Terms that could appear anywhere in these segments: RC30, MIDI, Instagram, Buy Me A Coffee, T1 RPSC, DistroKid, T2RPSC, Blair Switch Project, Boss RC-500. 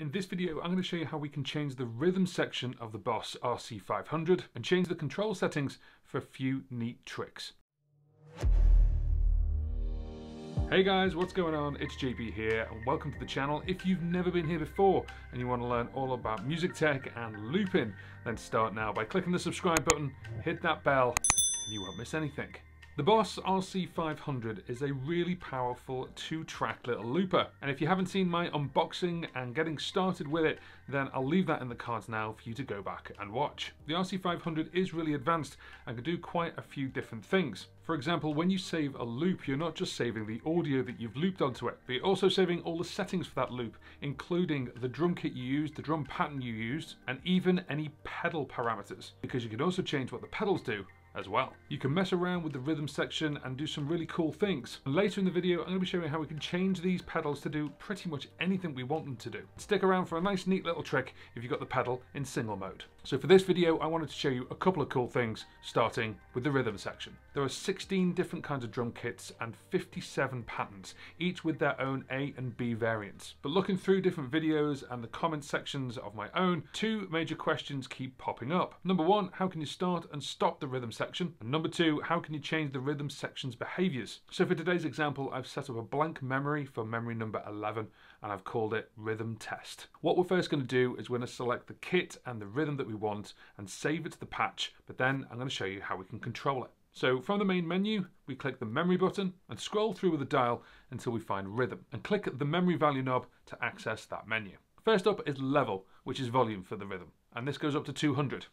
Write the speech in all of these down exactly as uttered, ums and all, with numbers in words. In this video, I'm going to show you how we can change the rhythm section of the Boss R C five hundred and change the control settings for a few neat tricks. Hey guys, what's going on? It's J B here and welcome to the channel. If you've never been here before and you want to learn all about music tech and looping, then start now by clicking the subscribe button, hit that bell, and you won't miss anything. The Boss R C five hundred is a really powerful two-track little looper, and if you haven't seen my unboxing and getting started with it, then I'll leave that in the cards now for you to go back and watch. The R C five hundred is really advanced and can do quite a few different things. For example, when you save a loop, you're not just saving the audio that you've looped onto it, but you're also saving all the settings for that loop, including the drum kit you used, the drum pattern you used, and even any pedal parameters, because you can also change what the pedals do as well. You can mess around with the rhythm section and do some really cool things. And later in the video, I'm going to be showing you how we can change these pedals to do pretty much anything we want them to do. Stick around for a nice neat little trick if you've got the pedal in single mode. So for this video, I wanted to show you a couple of cool things, starting with the rhythm section. There are sixteen different kinds of drum kits and fifty-seven patterns, each with their own A and B variants. But looking through different videos and the comment sections of my own, two major questions keep popping up. Number one, how can you start and stop the rhythm section? And number two, how can you change the rhythm section's behaviors? So for today's example, I've set up a blank memory for memory number eleven, and I've called it rhythm test. What we're first going to do is we're going to select the kit and the rhythm that we want and save it to the patch, but then I'm going to show you how we can control it. So from the main menu, we click the memory button and scroll through with the dial until we find rhythm and click the memory value knob to access that menu. First up is level, which is volume for the rhythm, and this goes up to two hundred.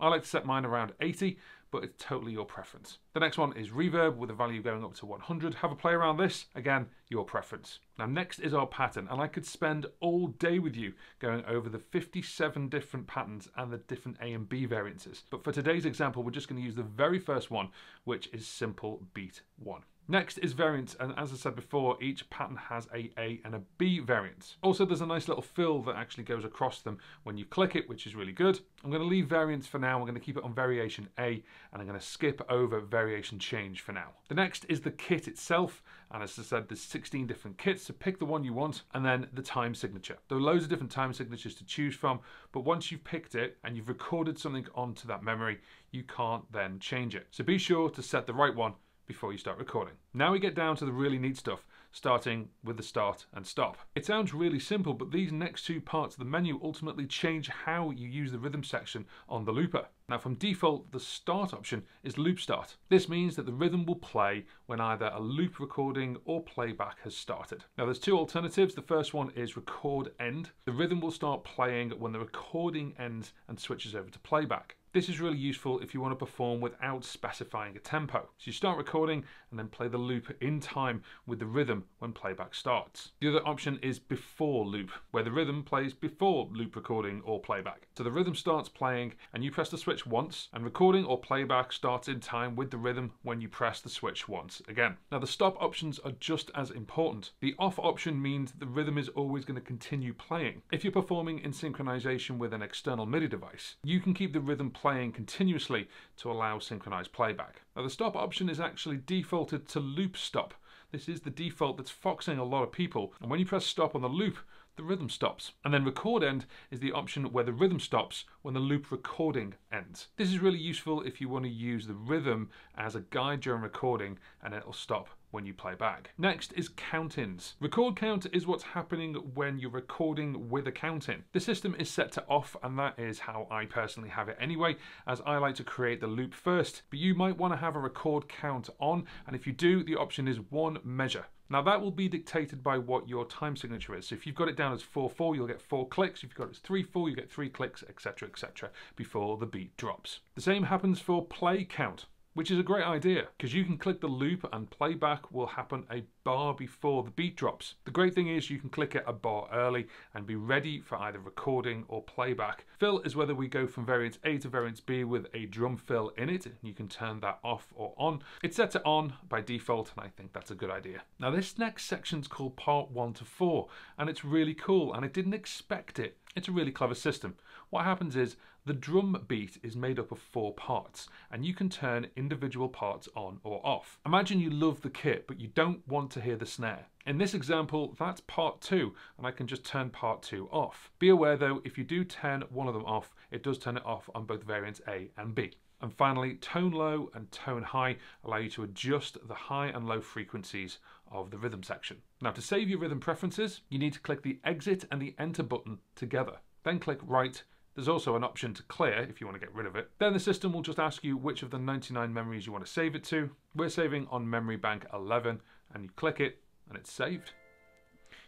I like to set mine around eighty, but it's totally your preference. The next one is reverb, with the value going up to one hundred. Have a play around this. Again, your preference. Now next is our pattern, and I could spend all day with you going over the fifty-seven different patterns and the different A and B variances. But for today's example, we're just going to use the very first one, which is simple beat one. Next is variants, and as I said before, each pattern has a A and a B variant. Also, there's a nice little fill that actually goes across them when you click it, which is really good. I'm going to leave variants for now. We're going to keep it on variation A, and I'm going to skip over variation change for now. The next is the kit itself, and as I said, there's sixteen different kits, so pick the one you want, and then the time signature. There are loads of different time signatures to choose from, but once you've picked it and you've recorded something onto that memory, you can't then change it. So be sure to set the right one before you start recording. Now we get down to the really neat stuff, starting with the start and stop. It sounds really simple, but these next two parts of the menu ultimately change how you use the rhythm section on the looper. Now from default, the start option is loop start. This means that the rhythm will play when either a loop recording or playback has started. Now there's two alternatives. The first one is record end. The rhythm will start playing when the recording ends and switches over to playback. This is really useful if you want to perform without specifying a tempo. So you start recording and then play the loop in time with the rhythm when playback starts. The other option is before loop, where the rhythm plays before loop recording or playback. So the rhythm starts playing and you press the switch once, and recording or playback starts in time with the rhythm when you press the switch once again. Now the stop options are just as important. The off option means the rhythm is always going to continue playing. If you're performing in synchronization with an external MIDI device, you can keep the rhythm playing playing continuously to allow synchronized playback. Now the stop option is actually defaulted to loop stop. This is the default that's foxing a lot of people, and when you press stop on the loop, the rhythm stops. And then record end is the option where the rhythm stops when the loop recording ends. This is really useful if you want to use the rhythm as a guide during recording, and it'll stop when you play back. Next is count-ins. Record count is what's happening when you're recording with a count-in. The system is set to off, and that is how I personally have it anyway, as I like to create the loop first, but you might want to have a record count on, and if you do, the option is one measure. Now that will be dictated by what your time signature is. So if you've got it down as four four, you'll get four clicks. If you've got it as three four, you get three clicks, et cetera, et cetera, before the beat drops. The same happens for play count, which is a great idea because you can click the loop and playback will happen a bar before the beat drops. The great thing is you can click it a bar early and be ready for either recording or playback. Fill is whether we go from variant A to variant B with a drum fill in it. You can turn that off or on. It's set to on by default, and I think that's a good idea. Now this next section's called part one to four, and it's really cool, and I didn't expect it It's a really clever system. What happens is the drum beat is made up of four parts and you can turn individual parts on or off. Imagine you love the kit but you don't want to hear the snare. In this example, that's part two and I can just turn part two off. Be aware though, if you do turn one of them off, it does turn it off on both variants A and B. And finally, tone low and tone high allow you to adjust the high and low frequencies of the rhythm section. Now to save your rhythm preferences, you need to click the exit and the enter button together. Then click write. There's also an option to clear if you want to get rid of it. Then the system will just ask you which of the ninety-nine memories you want to save it to. We're saving on memory bank eleven and you click it and it's saved.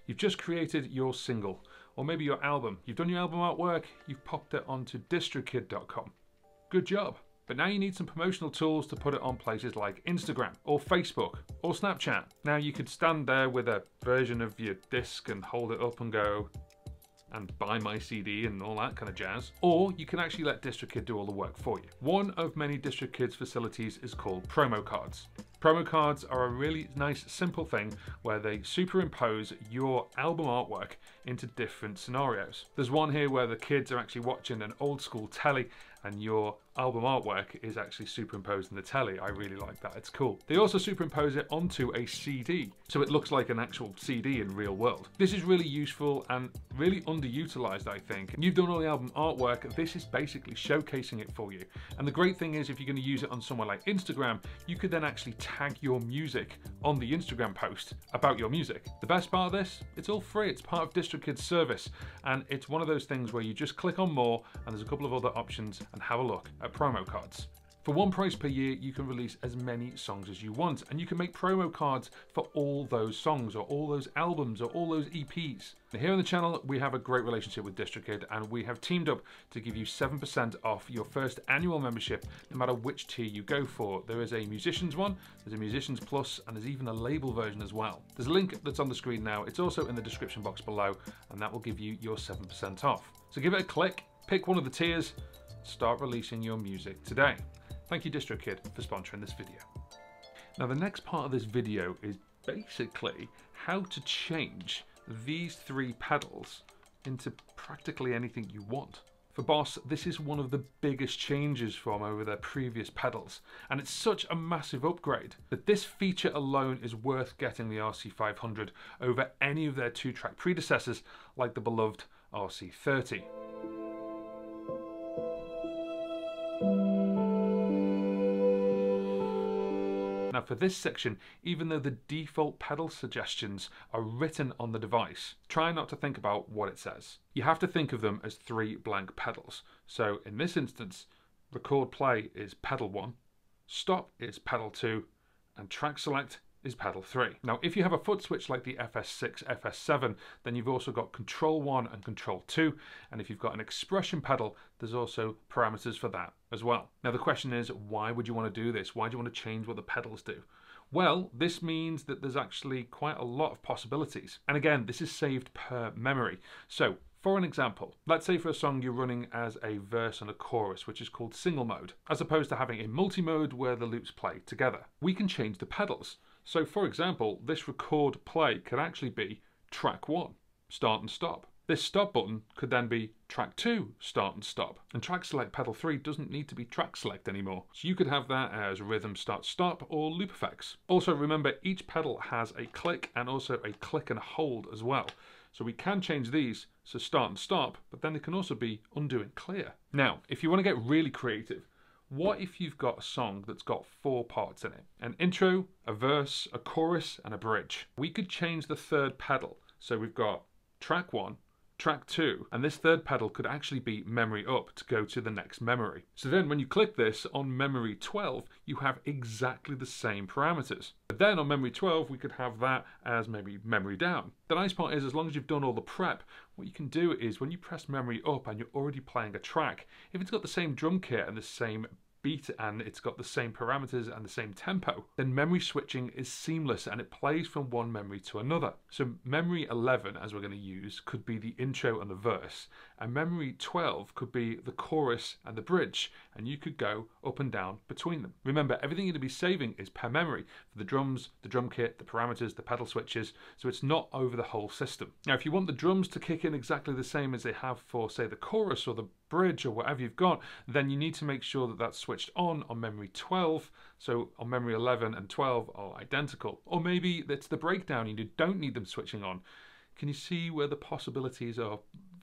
You've just created your single or maybe your album. You've done your album artwork, you've popped it onto distrokid dot com. Good job. But now you need some promotional tools to put it on places like Instagram or Facebook or Snapchat. Now you could stand there with a version of your disc and hold it up and go and buy my C D and all that kind of jazz. Or you can actually let DistroKid do all the work for you. One of many DistroKid's facilities is called promo cards. Promo cards are a really nice simple thing where they superimpose your album artwork into different scenarios. There's one here where the kids are actually watching an old school telly and your album artwork is actually superimposed in the telly. I really like that, it's cool. They also superimpose it onto a C D, so it looks like an actual C D in real world. This is really useful and really underutilized, I think. You've done all the album artwork, this is basically showcasing it for you. And the great thing is if you're gonna use it on somewhere like Instagram, you could then actually tag your music on the Instagram post about your music. The best part of this, it's all free. It's part of DistroKid's service. And it's one of those things where you just click on more and there's a couple of other options and have a look at promo cards. For one price per year, you can release as many songs as you want. And you can make promo cards for all those songs or all those albums or all those E Ps. Now, here on the channel, we have a great relationship with DistroKid and we have teamed up to give you seven percent off your first annual membership, no matter which tier you go for. There is a musicians one, there's a musicians plus, and there's even a label version as well. There's a link that's on the screen now. It's also in the description box below and that will give you your seven percent off. So give it a click, pick one of the tiers, start releasing your music today. Thank you DistroKid for sponsoring this video. Now the next part of this video is basically how to change these three pedals into practically anything you want. For Boss, this is one of the biggest changes from over their previous pedals, and it's such a massive upgrade that this feature alone is worth getting the R C five hundred over any of their two-track predecessors like the beloved R C thirty. Now for this section, even though the default pedal suggestions are written on the device, try not to think about what it says. You have to think of them as three blank pedals. So in this instance, record play is pedal one, stop is pedal two, and track select is pedal three. Now if you have a foot switch like the F S six, F S seven, then you've also got control one and control two, and if you've got an expression pedal, there's also parameters for that as well. Now the question is, why would you want to do this? Why do you want to change what the pedals do? Well, this means that there's actually quite a lot of possibilities. And again, this is saved per memory. So for an example, let's say for a song you're running as a verse and a chorus, which is called single mode, as opposed to having a multi-mode where the loops play together. We can change the pedals. So for example, this record play could actually be track one, start and stop. This stop button could then be track two, start and stop. And track select pedal three doesn't need to be track select anymore. So you could have that as rhythm start stop or loop effects. Also remember, each pedal has a click and also a click and hold as well. So we can change these, so start and stop, but then they can also be undo and clear. Now, if you want to get really creative, what if you've got a song that's got four parts in it? An intro, a verse, a chorus, and a bridge. We could change the third pedal. So we've got track one, track two, and this third pedal could actually be memory up to go to the next memory. So then when you click this on memory twelve, you have exactly the same parameters. But then on memory twelve, we could have that as maybe memory down. The nice part is, as long as you've done all the prep, what you can do is when you press memory up and you're already playing a track, if it's got the same drum kit and the same beat and it's got the same parameters and the same tempo, then memory switching is seamless and it plays from one memory to another. So memory eleven, as we're going to use, could be the intro and the verse, and memory twelve could be the chorus and the bridge, and you could go up and down between them. Remember, everything you're going to be saving is per memory for the drums, the drum kit, the parameters, the pedal switches, so it's not over the whole system. Now, if you want the drums to kick in exactly the same as they have for, say, the chorus or the bridge or whatever you've got, then you need to make sure that that's switched on on memory twelve, so on memory eleven and twelve are identical. Or maybe it's the breakdown and you don't need them switching on. Can you see where the possibilities are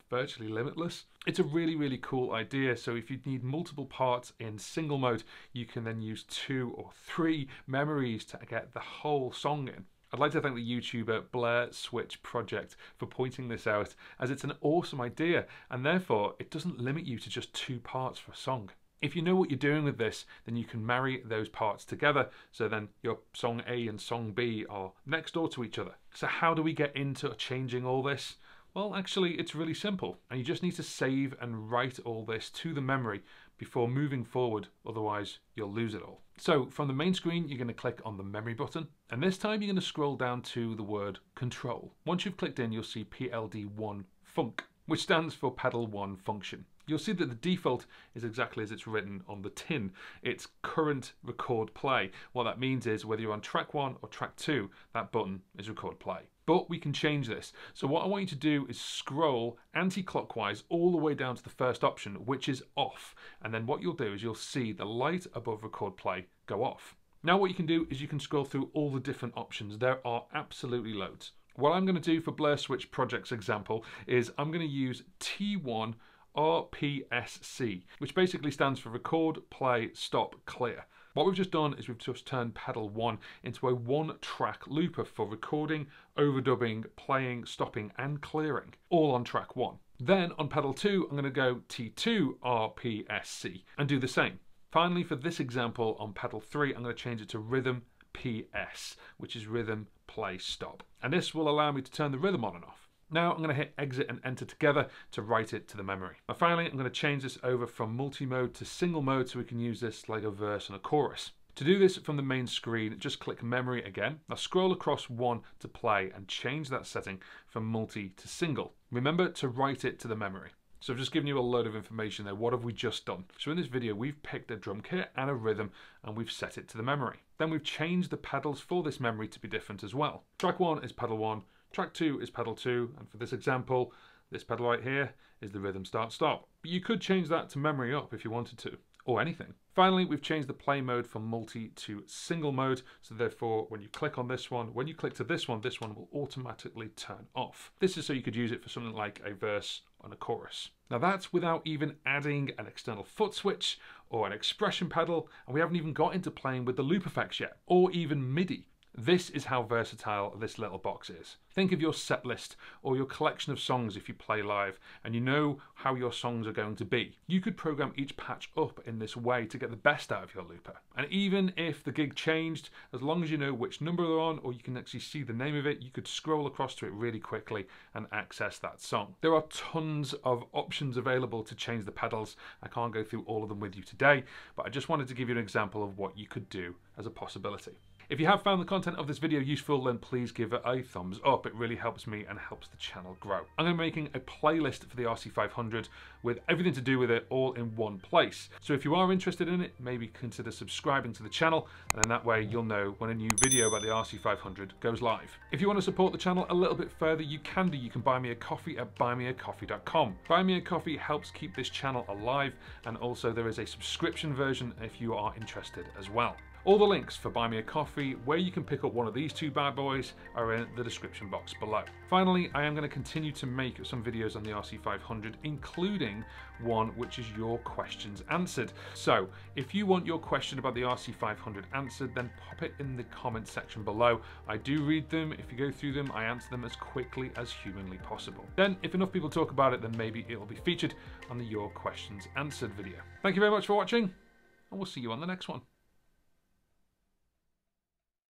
virtually limitless? It's a really, really cool idea. So if you need multiple parts in single mode, you can then use two or three memories to get the whole song in. I'd like to thank the YouTuber Blair Switch Project for pointing this out, as it's an awesome idea, and therefore it doesn't limit you to just two parts for a song. If you know what you're doing with this, then you can marry those parts together, so then your song A and song B are next door to each other. So how do we get into changing all this? Well, actually, it's really simple, and you just need to save and write all this to the memory before moving forward, otherwise you'll lose it all. So from the main screen, you're going to click on the memory button, and this time you're going to scroll down to the word control. Once you've clicked in, you'll see P L D one func, which stands for pedal one function. You'll see that the default is exactly as it's written on the tin. It's current record play. What that means is whether you're on track one or track two, that button is record play. But we can change this. So what I want you to do is scroll anti-clockwise all the way down to the first option, which is off. And then what you'll do is you'll see the light above record play go off. Now what you can do is you can scroll through all the different options. There are absolutely loads. What I'm going to do for Blair Switch Project's example is I'm going to use T one R P S C, which basically stands for record, play, stop, clear. What we've just done is we've just turned pedal one into a one-track looper for recording, overdubbing, playing, stopping, and clearing, all on track one. Then on pedal two, I'm going to go T two R P S C and do the same. Finally, for this example on pedal three, I'm going to change it to rhythm P S, which is rhythm, play, stop. And this will allow me to turn the rhythm on and off. Now I'm going to hit exit and enter together to write it to the memory. Now finally, I'm going to change this over from multi-mode to single mode so we can use this like a verse and a chorus. To do this from the main screen, just click memory again. Now scroll across one to play and change that setting from multi to single. Remember to write it to the memory. So I've just given you a load of information there. What have we just done? So in this video, we've picked a drum kit and a rhythm and we've set it to the memory. Then we've changed the pedals for this memory to be different as well. Track one is pedal one. Track two is pedal two, and for this example, this pedal right here is the rhythm start stop. But you could change that to memory up if you wanted to, or anything. Finally, we've changed the play mode from multi to single mode, so therefore when you click on this one, when you click to this one, this one will automatically turn off. This is so you could use it for something like a verse and a chorus. Now that's without even adding an external foot switch or an expression pedal, and we haven't even got into playing with the loop effects yet, or even MIDI. This is how versatile this little box is. Think of your set list or your collection of songs if you play live and you know how your songs are going to be. You could program each patch up in this way to get the best out of your looper. And even if the gig changed, as long as you know which number they're on or you can actually see the name of it, you could scroll across to it really quickly and access that song. There are tons of options available to change the pedals. I can't go through all of them with you today, but I just wanted to give you an example of what you could do as a possibility. If you have found the content of this video useful, then please give it a thumbs up. It really helps me and helps the channel grow. I'm going to be making a playlist for the R C five hundred with everything to do with it all in one place. So if you are interested in it, maybe consider subscribing to the channel, and then that way you'll know when a new video about the R C five hundred goes live. If you want to support the channel a little bit further, you can do. You can buy me a coffee at buy me a coffee dot com. Buy Me A Coffee helps keep this channel alive, and also there is a subscription version if you are interested as well. All the links for Buy Me A Coffee, where you can pick up one of these two bad boys, are in the description box below. Finally, I am going to continue to make some videos on the R C five hundred, including one which is your questions answered. So if you want your question about the R C five hundred answered, then pop it in the comment section below. I do read them. If you go through them, I answer them as quickly as humanly possible. Then if enough people talk about it, then maybe it will be featured on the Your Questions Answered video. Thank you very much for watching, and we'll see you on the next one.